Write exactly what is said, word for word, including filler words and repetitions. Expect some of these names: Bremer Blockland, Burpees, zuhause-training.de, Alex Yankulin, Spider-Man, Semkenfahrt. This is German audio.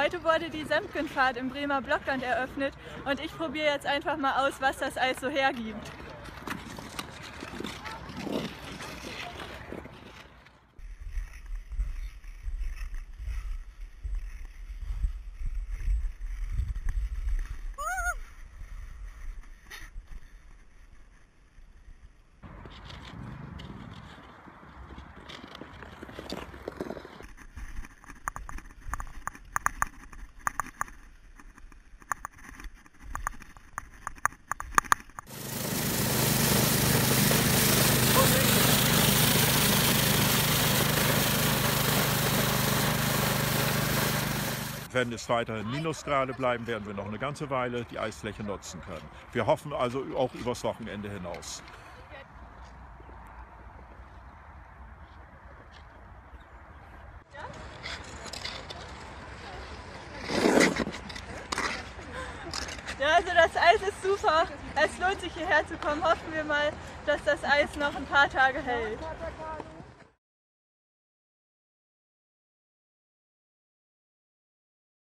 Heute wurde die Semkenfahrt im Bremer Blockland eröffnet und ich probiere jetzt einfach mal aus, was das Eis so hergibt. Wenn es weiterhin Minusgrade bleiben, werden wir noch eine ganze Weile die Eisfläche nutzen können. Wir hoffen also auch übers Wochenende hinaus. Ja, also das Eis ist super. Es lohnt sich hierher zu kommen. Hoffen wir mal, dass das Eis noch ein paar Tage hält.